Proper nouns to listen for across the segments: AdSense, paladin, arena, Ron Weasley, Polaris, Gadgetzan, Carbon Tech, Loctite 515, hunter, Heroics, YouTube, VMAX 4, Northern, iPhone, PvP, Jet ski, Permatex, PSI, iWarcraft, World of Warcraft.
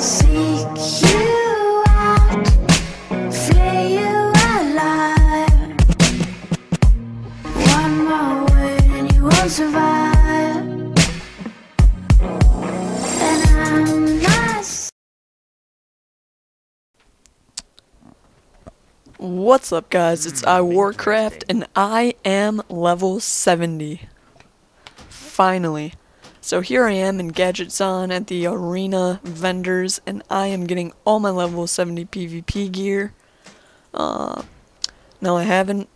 I'll seek you out, flay you alive. One more word and you won't survive. And I'm not. What's up, guys? It's iWarcraft, and I am level 70. Finally. So here I am in Gadgetzan at the arena vendors, and I am getting all my level 70 PvP gear. Now I haven't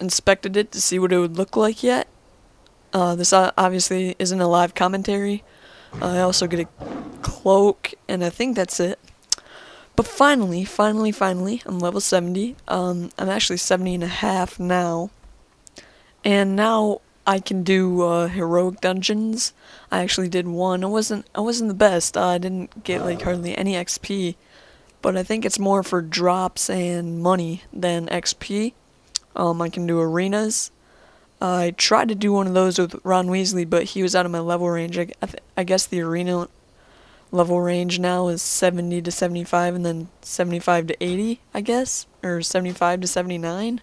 inspected it to see what it would look like yet. This obviously isn't a live commentary. I also get a cloak, and I think that's it. But finally, I'm level 70. I'm actually 70 and a half now. And now I can do heroic dungeons. I actually did one. I wasn't the best. I didn't get like hardly any XP, but I think it's more for drops and money than XP. I can do arenas. I tried to do one of those with Ron Weasley, but he was out of my level range. I guess the arena level range now is 70 to 75, and then 75 to 80, I guess, or 75 to 79.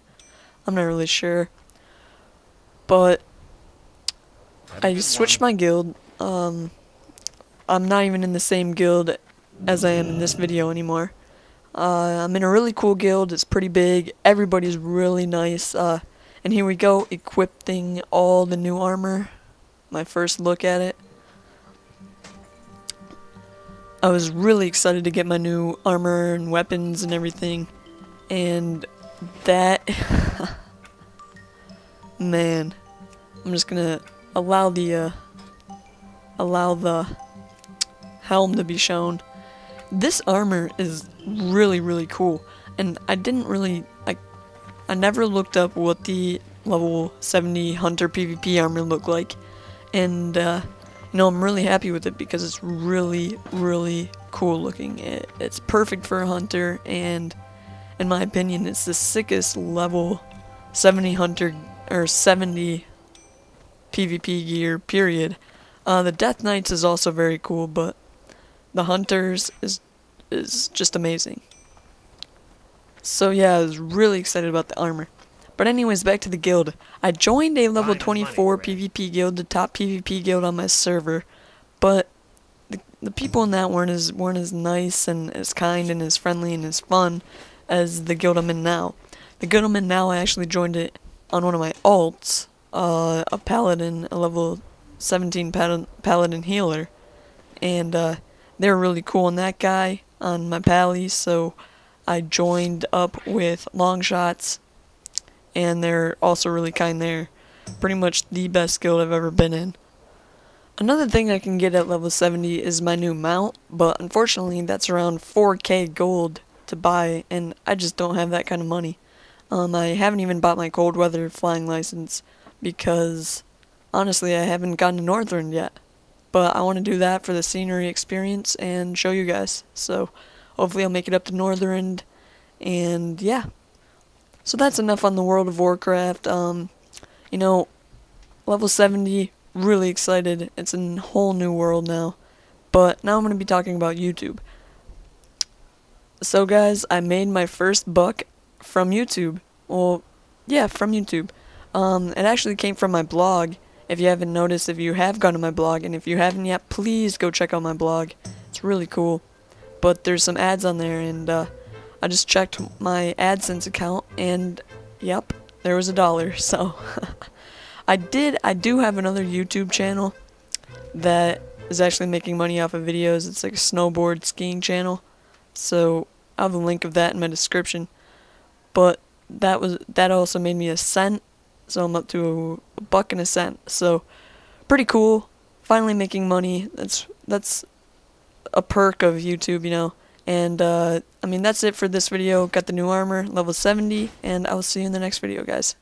I'm not really sure, but I switched my guild. I'm not even in the same guild as I am in this video anymore. I'm in a really cool guild. It's pretty big. Everybody's really nice. And here we go, equipping all the new armor. My first look at it. I was really excited to get my new armor and weapons and everything. And that... Man. I'm just gonna allow the helm to be shown. This armor is really cool, and I didn't really, I never looked up what the level 70 hunter PvP armor looked like, and you know, I'm really happy with it because it's really cool looking. It's perfect for a hunter, and in my opinion, it's the sickest level 70 hunter or 70 PvP gear, period. The Death Knights is also very cool, but the Hunters is just amazing. So yeah, I was really excited about the armor. But anyways, back to the guild. I joined a level 24 PvP guild, the top PvP guild on my server, but the people in that weren't as nice and as kind and as friendly and as fun as the guild I'm in now. The guild I'm in now, I actually joined it on one of my alts. A paladin, a level 17 paladin healer, and they're really cool on that guy, on my pally, so I joined up with long shots, and they're also really kind there. Pretty much the best guild I've ever been in. Another thing I can get at level 70 is my new mount, but unfortunately that's around 4k gold to buy, and I just don't have that kind of money. I haven't even bought my cold weather flying license, because honestly I haven't gotten to Northern yet, but I want to do that for the scenery experience and show you guys, so hopefully I'll make it up to Northern, and yeah. So that's enough on the World of Warcraft. You know, level 70, really excited, it's a whole new world now, but now I'm going to be talking about YouTube. So guys, I made my first buck from YouTube, well, yeah, from YouTube. It actually came from my blog. If you haven't noticed, if you have gone to my blog, and if you haven't yet, please go check out my blog. It's really cool. But there's some ads on there, and I just checked my AdSense account, and yep, there was $1. So I do have another YouTube channel that is actually making money off of videos. It's like a snowboard skiing channel. So I'll have a link of that in my description. But that also made me a cent. So I'm up to $1.00 and a cent. So pretty cool. Finally making money. That's a perk of YouTube, you know. And I mean, that's it for this video. Got the new armor, level 70, and I will see you in the next video, guys.